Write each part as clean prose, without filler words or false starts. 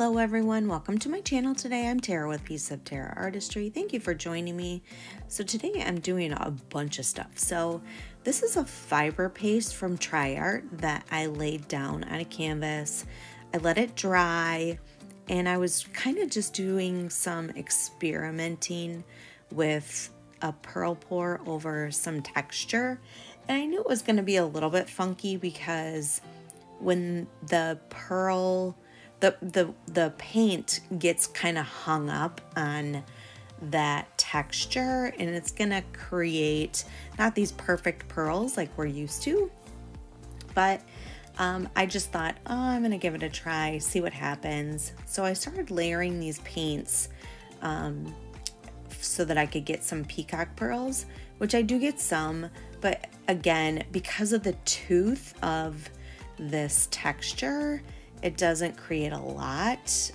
Hello everyone, welcome to my channel. Today I'm Tara with Pieces of Tara Artistry. Thank you for joining me. So today I'm doing a bunch of stuff. So this is a fiber paste from Tri-Art that I laid down on a canvas. I let it dry and I was kind of just doing some experimenting with a pearl pour over some texture. And I knew it was going to be a little bit funky because when the pearl the paint gets kind of hung up on that texture, and it's gonna create not these perfect pearls like we're used to, but I just thought, oh, I'm gonna give it a try, see what happens. So I started layering these paints so that I could get some peacock pearls, which I do get some, but again, because of the tooth of this texture, it doesn't create a lot,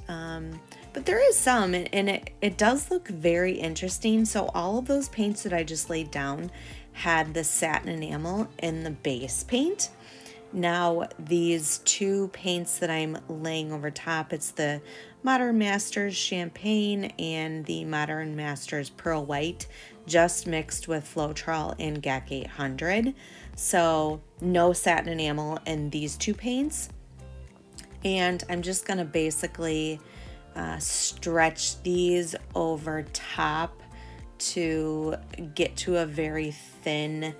but there is some, and it does look very interesting. So all of those paints that I just laid down had the satin enamel in the base paint. Now these two paints that I'm laying over top, it's the Modern Masters Champagne and the Modern Masters Pearl White, just mixed with Floetrol and GAC 800. So no satin enamel in these two paints. And I'm just gonna basically stretch these over top to get to a very thin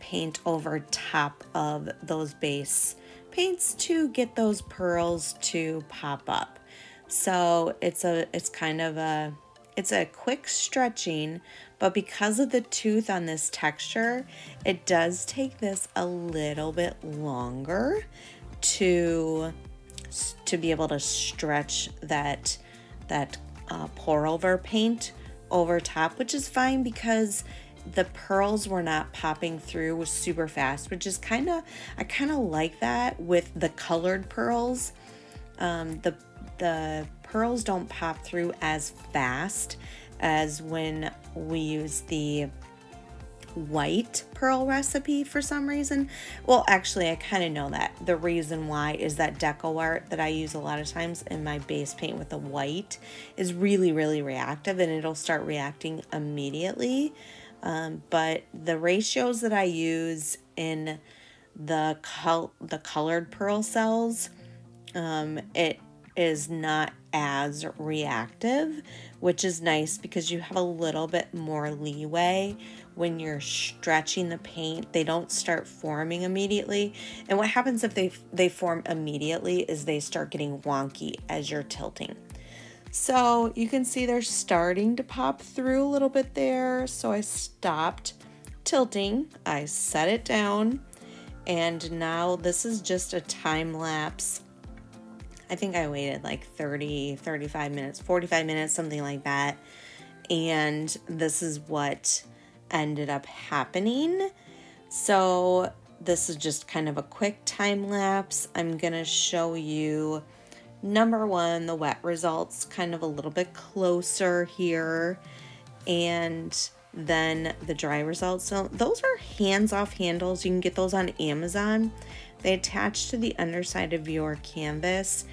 paint over top of those base paints to get those pearls to pop up. So it's a quick stretching, but because of the tooth on this texture, it does take this a little bit longer to be able to stretch that pour over paint over top, which is fine because the pearls were not popping through super fast, which is I kind of like that with the colored pearls. The pearls don't pop through as fast as when we use the white pearl recipe for some reason. Well, actually, I kind of know that. The reason why is that Deco Art that I use a lot of times in my base paint with the white is really, really reactive, and it'll start reacting immediately. But the ratios that I use in the colored pearl cells, it is not as reactive, which is nice because you have a little bit more leeway when you're stretching the paint. They don't start forming immediately, and what happens if they form immediately is they start getting wonky as you're tilting. So you can see they're starting to pop through a little bit there, so I stopped tilting, I set it down, and now this is just a time lapse. I think I waited like 30, 35 minutes, 45 minutes, something like that. And this is what ended up happening. So this is just kind of a quick time lapse. I'm going to show you, number one, the wet results kind of a little bit closer here. And then the dry results. So those are hands-off handles. You can get those on Amazon. They attach to the underside of your canvas,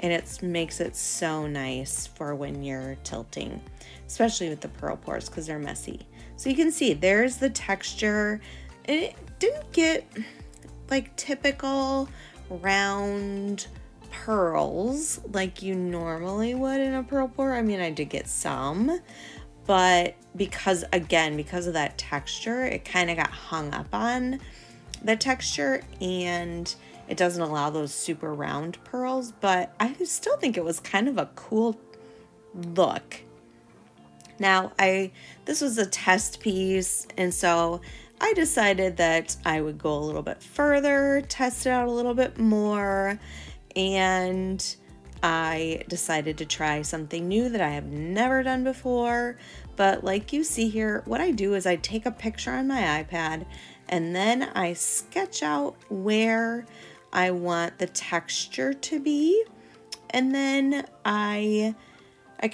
and it makes it so nice for when you're tilting, especially with the pearl pours because they're messy. So you can see there's the texture. It didn't get like typical round pearls like you normally would in a pearl pour. I mean, I did get some, but because of that texture, it kind of got hung up on the texture, and it doesn't allow those super round pearls, but I still think it was kind of a cool look. Now, this was a test piece, and so I decided that I would go a little bit further, test it out a little bit more, and I decided to try something new that I have never done before. But like you see here, what I do is I take a picture on my iPad, and then I sketch out where I want the texture to be, and then I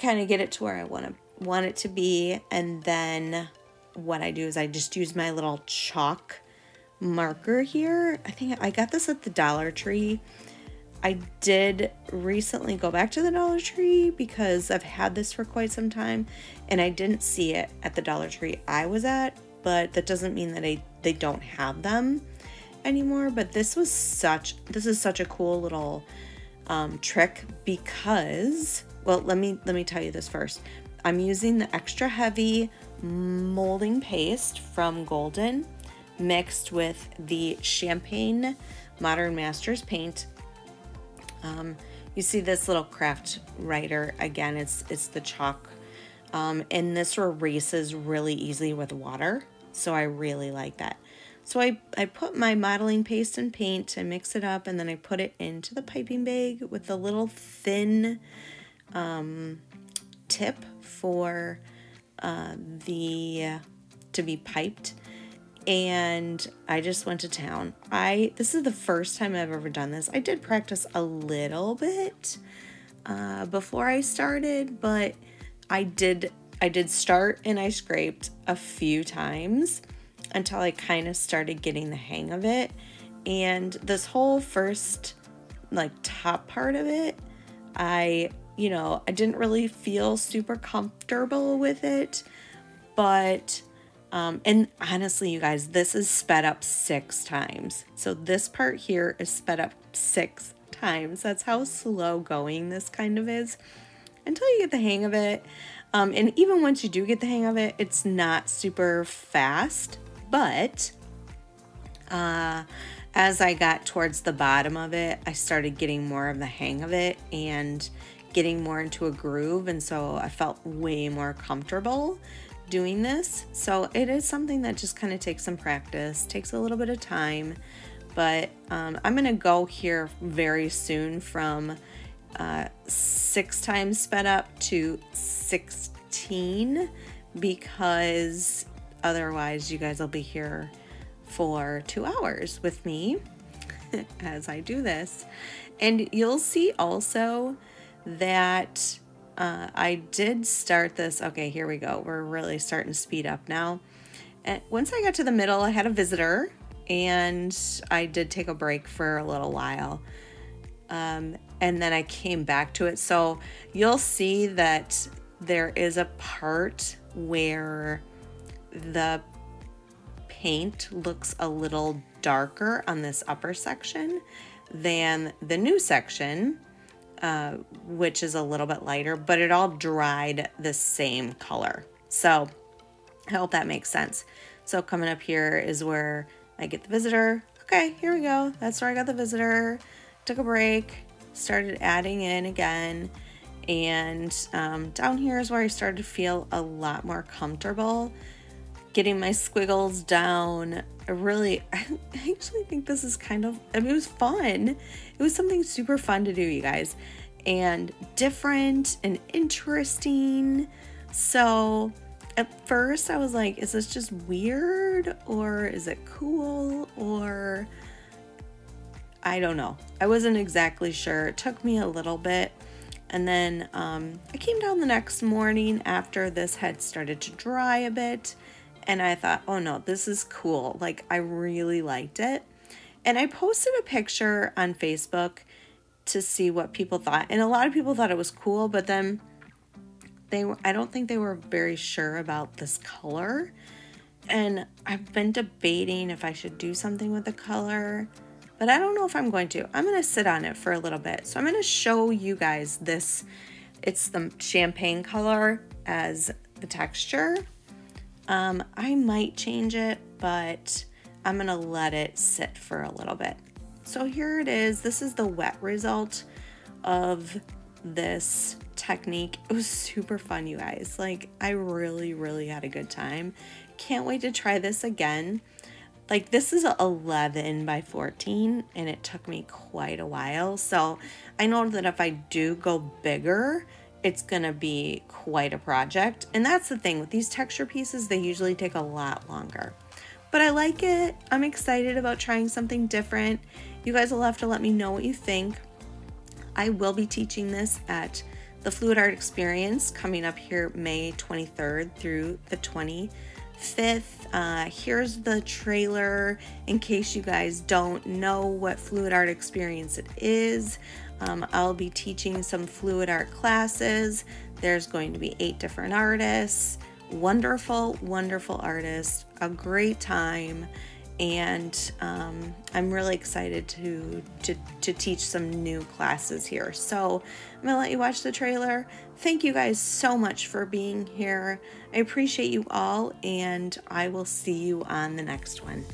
kind of get it to where I want it to be, and then what I do is I just use my little chalk marker here. I think I got this at the Dollar Tree. I did recently go back to the Dollar Tree because I've had this for quite some time and I didn't see it at the Dollar Tree I was at, but that doesn't mean that they don't have them anymore. But this was this is such a cool little trick because, well, let me tell you this first. I'm using the extra heavy molding paste from Golden mixed with the Champagne Modern Masters paint. You see this little craft writer again, it's the chalk, and this erases really easily with water, so I really like that. So I put my modeling paste and paint, I mix it up, and then I put it into the piping bag with a little thin tip for to be piped, and I just went to town. This is the first time I've ever done this. I did practice a little bit before I started, but I did start and I scraped a few times until I kind of started getting the hang of it. And this whole first like top part of it, I didn't really feel super comfortable with it, but and honestly, you guys, this is sped up 6 times. So this part here is sped up 6 times. That's how slow going this kind of is until you get the hang of it. And even once you do get the hang of it, it's not super fast. But as I got towards the bottom of it, I started getting more of the hang of it and getting more into a groove. And so I felt way more comfortable doing this. So it is something that just kind of takes some practice, takes a little bit of time, but I'm gonna go here very soon from 6 times sped up to 16, because otherwise you guys will be here for 2 hours with me as I do this. And you'll see also that I did start this. Okay, here we go. We're really starting to speed up now. And once I got to the middle, I had a visitor and I did take a break for a little while. And then I came back to it. So you'll see that there is a part where the paint looks a little darker on this upper section than the new section, which is a little bit lighter, but it all dried the same color. So I hope that makes sense. So coming up here is where I get the visitor. Okay, here we go. That's where I got the visitor, took a break, started adding in again. And down here is where I started to feel a lot more comfortable getting my squiggles down. I actually think this is kind of, I mean, it was fun. It was something super fun to do, you guys, and different and interesting. So at first I was like, is this just weird or is it cool? Or I don't know. I wasn't exactly sure. It took me a little bit. And then I came down the next morning after this had started to dry a bit. And I thought, oh no, this is cool. Like, I really liked it. And I posted a picture on Facebook to see what people thought. And a lot of people thought it was cool, but then I don't think they were very sure about this color. And I've been debating if I should do something with the color, but I don't know if I'm going to. I'm going to sit on it for a little bit. So I'm going to show you guys this. It's the champagne color as the texture. I might change it, but I'm gonna let it sit for a little bit. So here it is. This is the wet result of this technique. It was super fun, you guys. Like, I really, really had a good time. Can't wait to try this again. Like, this is 11 by 14 and it took me quite a while. So I know that if I do go bigger, it's gonna be quite a project. And that's the thing with these texture pieces, they usually take a lot longer. But I like it. I'm excited about trying something different. You guys will have to let me know what you think. I will be teaching this at the Fluid Art Experience coming up here May 23rd through the 25th. 5th. Here's the trailer in case you guys don't know what Fluid Art Experience it is. I'll be teaching some fluid art classes. There's going to be 8 different artists. Wonderful, wonderful artists. A great time. And I'm really excited to teach some new classes here. So I'm gonna let you watch the trailer. Thank you guys so much for being here. I appreciate you all, and I will see you on the next one.